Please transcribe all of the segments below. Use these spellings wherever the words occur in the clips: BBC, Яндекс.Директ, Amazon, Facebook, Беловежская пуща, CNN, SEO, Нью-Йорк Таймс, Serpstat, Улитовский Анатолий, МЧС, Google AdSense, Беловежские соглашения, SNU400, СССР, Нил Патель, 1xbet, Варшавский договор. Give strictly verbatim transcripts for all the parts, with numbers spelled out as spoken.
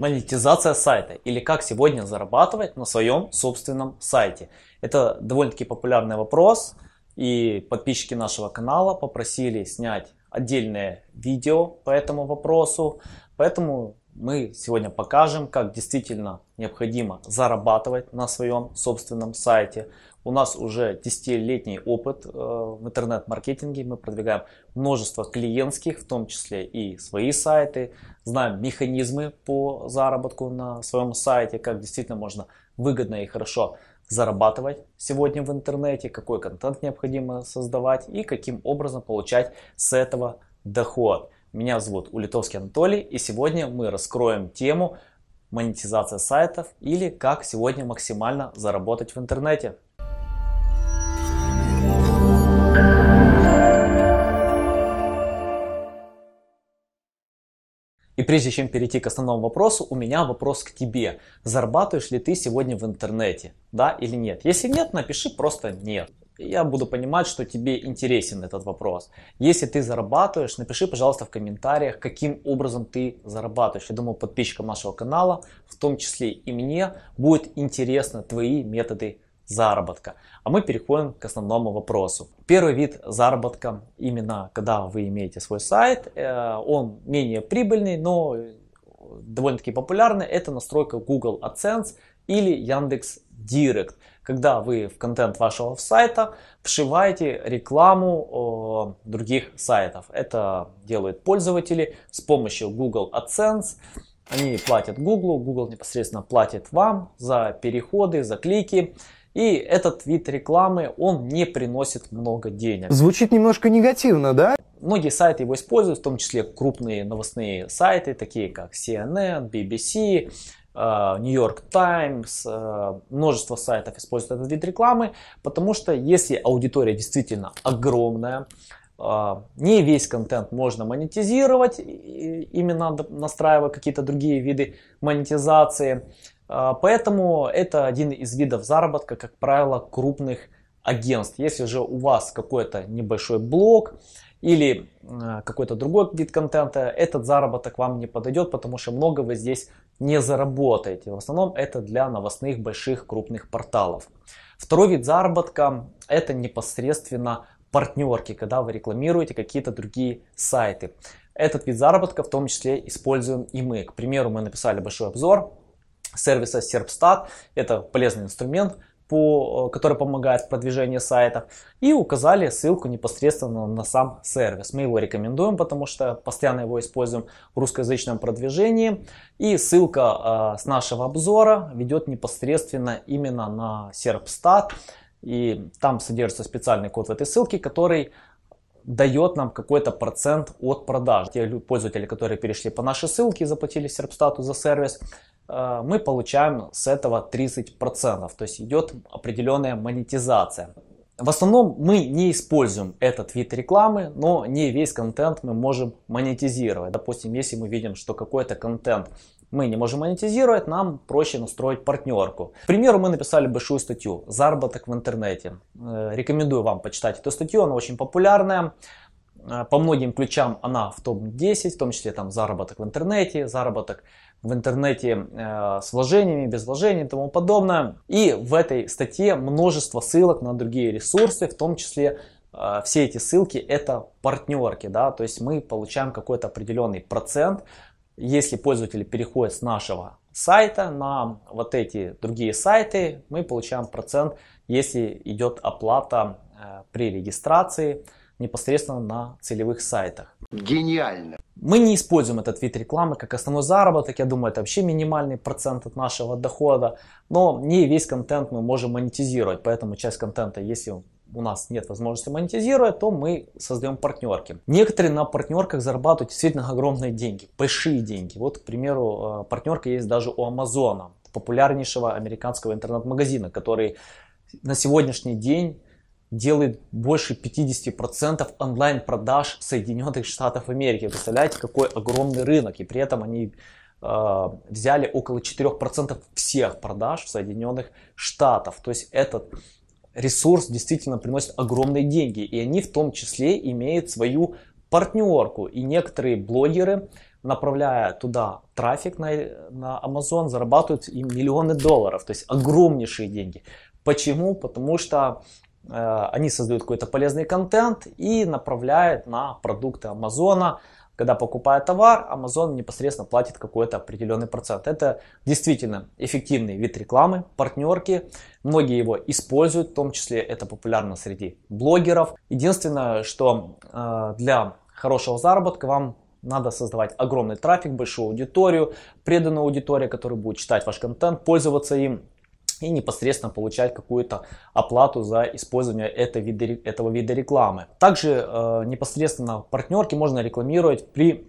Монетизация сайта, или как сегодня зарабатывать на своем собственном сайте. Это довольно-таки популярный вопрос, и подписчики нашего канала попросили снять отдельное видео по этому вопросу. Поэтому мы сегодня покажем, как действительно необходимо зарабатывать на своем собственном сайте. У нас уже десятилетний опыт в интернет-маркетинге. Мы продвигаем множество клиентских, в том числе и свои сайты. Знаем механизмы по заработку на своем сайте, как действительно можно выгодно и хорошо зарабатывать сегодня в интернете, какой контент необходимо создавать и каким образом получать с этого доход. Меня зовут Улитовский Анатолий, и сегодня мы раскроем тему монетизация сайтов или как сегодня максимально заработать в интернете. И прежде чем перейти к основному вопросу, у меня вопрос к тебе. Зарабатываешь ли ты сегодня в интернете, да или нет? Если нет, напиши просто «нет». Я буду понимать, что тебе интересен этот вопрос. Если ты зарабатываешь, напиши, пожалуйста, в комментариях, каким образом ты зарабатываешь. Я думаю, подписчикам нашего канала, в том числе и мне, будет интересно твои методы заработка. А мы переходим к основному вопросу. Первый вид заработка, именно когда вы имеете свой сайт, он менее прибыльный, но довольно-таки популярный. Это настройка Google AdSense или Яндекс.Директ, когда вы в контент вашего сайта вшиваете рекламу э, других сайтов. Это делают пользователи с помощью Google AdSense. Они платят Google, Google непосредственно платит вам за переходы, за клики. И этот вид рекламы, он не приносит много денег. Звучит немножко негативно, да? Многие сайты его используют, в том числе крупные новостные сайты, такие как си эн эн, би би си, Нью-Йорк Таймс, множество сайтов используют этот вид рекламы, потому что если аудитория действительно огромная, не весь контент можно монетизировать, именно настраивая какие-то другие виды монетизации. Поэтому это один из видов заработка, как правило, крупных агентств. Если же у вас какой-то небольшой блог или какой-то другой вид контента, этот заработок вам не подойдет, потому что много вы здесь не заработаете. В основном это для новостных больших крупных порталов. Второй вид заработка – это непосредственно партнерки, когда вы рекламируете какие-то другие сайты. Этот вид заработка в том числе используем и мы. К примеру, мы написали большой обзор сервиса Serpstat. Это полезный инструмент, По, который помогает в продвижении сайтов, и указали ссылку непосредственно на сам сервис. Мы его рекомендуем, потому что постоянно его используем в русскоязычном продвижении, и ссылка э, с нашего обзора ведет непосредственно именно на Serpstat, и там содержится специальный код в этой ссылке, который дает нам какой-то процент от продаж. Те пользователи, которые перешли по нашей ссылке и заплатили Serpstat за сервис, мы получаем с этого тридцать процентов, то есть идет определенная монетизация. В основном мы не используем этот вид рекламы, но не весь контент мы можем монетизировать. Допустим, если мы видим, что какой-то контент мы не можем монетизировать, нам проще настроить партнерку. К примеру, мы написали большую статью «Заработок в интернете». Рекомендую вам почитать эту статью, она очень популярная. По многим ключам она в топ десять, в том числе там заработок в интернете, заработок в интернете э, с вложениями, без вложений и тому подобное. И в этой статье множество ссылок на другие ресурсы, в том числе э, все эти ссылки это партнерки, да, то есть мы получаем какой-то определенный процент, если пользователи переходят с нашего сайта на вот эти другие сайты, мы получаем процент, если идет оплата э, при регистрации непосредственно на целевых сайтах. Гениально! Мы не используем этот вид рекламы как основной заработок, я думаю, это вообще минимальный процент от нашего дохода, но не весь контент мы можем монетизировать, поэтому часть контента, если у нас нет возможности монетизировать, то мы создаем партнерки. Некоторые на партнерках зарабатывают действительно огромные деньги, большие деньги. Вот, к примеру, партнерка есть даже у Амазона, популярнейшего американского интернет-магазина, который на сегодняшний день делает больше пятидесяти процентов онлайн-продаж Соединенных Штатов Америки. Представляете, какой огромный рынок. И при этом они э, взяли около четырёх процентов всех продаж в Соединенных Штатах. То есть этот ресурс действительно приносит огромные деньги. И они в том числе имеют свою партнерку. И некоторые блогеры направляя туда трафик на, на Amazon, зарабатывают им миллионы долларов, то есть огромнейшие деньги. Почему? Потому что э, они создают какой-то полезный контент и направляют на продукты Амазона. Когда покупая товар, Amazon непосредственно платит какой-то определенный процент. Это действительно эффективный вид рекламы, партнерки. Многие его используют, в том числе это популярно среди блогеров. Единственное, что э, для хорошего заработка вам надо создавать огромный трафик, большую аудиторию, преданную аудиторию, которая будет читать ваш контент, пользоваться им и непосредственно получать какую-то оплату за использование этого вида, этого вида рекламы. Также э, непосредственно партнерки можно рекламировать при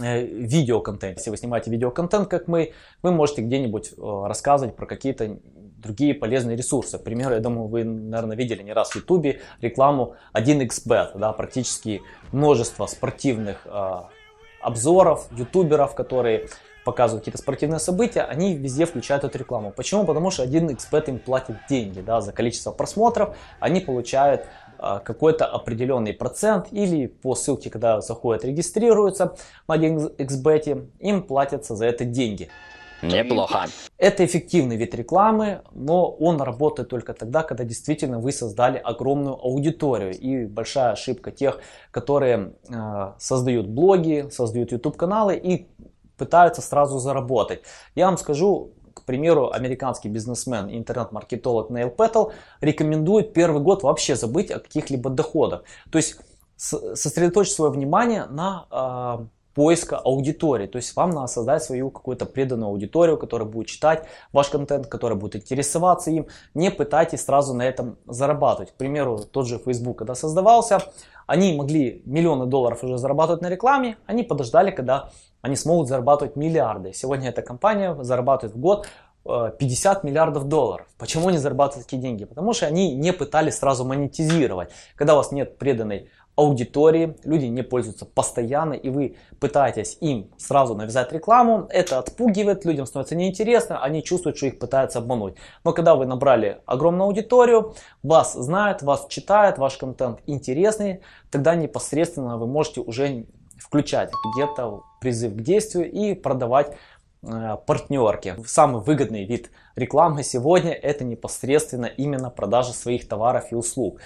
э, видеоконтенте. Если вы снимаете видеоконтент, как мы, вы можете где-нибудь э, рассказывать про какие-то другие полезные ресурсы. К примеру, я думаю, вы, наверное, видели не раз в Ютубе рекламу один икс бет, да, практически множество спортивных э, обзоров, ютуберов, которые показывают какие-то спортивные события, они везде включают эту рекламу. Почему? Потому что один икс бет им платит деньги, да, за количество просмотров, они получают э, какой-то определенный процент, или по ссылке, когда заходят, регистрируются на один икс бет, им платятся за это деньги. Неплохо. Это эффективный вид рекламы, но он работает только тогда, когда действительно вы создали огромную аудиторию. И большая ошибка тех, которые э, создают блоги, создают YouTube-каналы и пытаются сразу заработать. Я вам скажу, к примеру, американский бизнесмен и интернет-маркетолог Нил Патель рекомендует первый год вообще забыть о каких-либо доходах. То есть сосредоточить свое внимание на э, поиска аудитории. То есть вам надо создать свою какую-то преданную аудиторию, которая будет читать ваш контент, которая будет интересоваться им. Не пытайтесь сразу на этом зарабатывать. К примеру, тот же Facebook, когда создавался, они могли миллионы долларов уже зарабатывать на рекламе, они подождали, когда они смогут зарабатывать миллиарды. Сегодня эта компания зарабатывает в год пятьдесят миллиардов долларов. Почему они зарабатывают такие деньги? Потому что они не пытались сразу монетизировать. Когда у вас нет преданной аудитории, люди не пользуются постоянно, и вы пытаетесь им сразу навязать рекламу, это отпугивает, людям становится неинтересно, они чувствуют, что их пытаются обмануть. Но когда вы набрали огромную аудиторию, вас знают, вас читают, ваш контент интересный, тогда непосредственно вы можете уже включать где-то призыв к действию и продавать э, партнерки. Самый выгодный вид рекламы сегодня это непосредственно именно продажа своих товаров и услуг.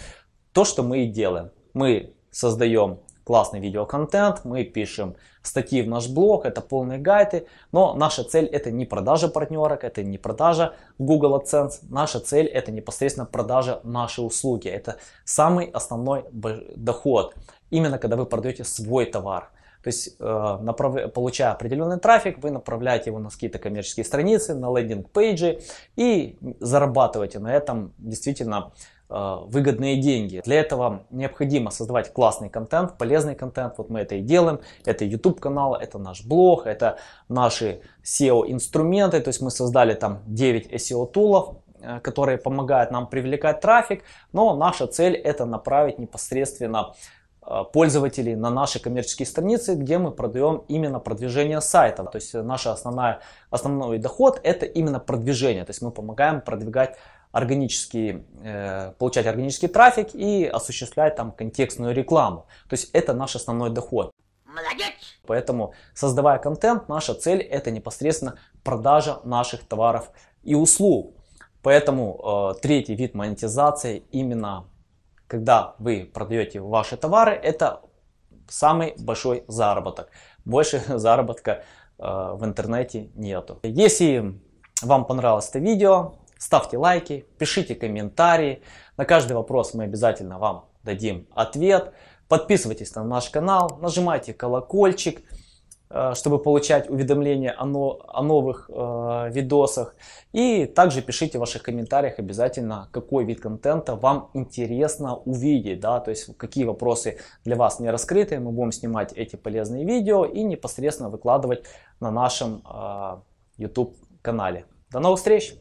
То, что мы и делаем. Мы создаем классный видеоконтент, мы пишем статьи в наш блог, это полные гайды, но наша цель это не продажа партнерок, это не продажа Google AdSense, наша цель это непосредственно продажа нашей услуги, это самый основной доход, именно когда вы продаете свой товар. То есть, получая определенный трафик, вы направляете его на какие-то коммерческие страницы, на лендинг-пейджи и зарабатываете на этом действительно выгодные деньги. Для этого необходимо создавать классный контент, полезный контент. Вот мы это и делаем. Это YouTube канал, это наш блог, это наши сео инструменты. То есть мы создали там девять эс и о тулов, которые помогают нам привлекать трафик. Но наша цель это направить непосредственно пользователей на наши коммерческие страницы, где мы продаем именно продвижение сайта. То есть наш основной доход это именно продвижение. То есть мы помогаем продвигать органический, э, получать органический трафик и осуществлять там контекстную рекламу. То есть это наш основной доход. Молодец! Поэтому, создавая контент, наша цель это непосредственно продажа наших товаров и услуг. Поэтому э, третий вид монетизации, именно когда вы продаете ваши товары, это самый большой заработок. Больше заработка э, в интернете нету. Если вам понравилось это видео, ставьте лайки, пишите комментарии. На каждый вопрос мы обязательно вам дадим ответ. Подписывайтесь на наш канал, нажимайте колокольчик, чтобы получать уведомления о новых видосах. И также пишите в ваших комментариях обязательно, какой вид контента вам интересно увидеть. Да? То есть, какие вопросы для вас не раскрыты. Мы будем снимать эти полезные видео и непосредственно выкладывать на нашем YouTube канале. До новых встреч!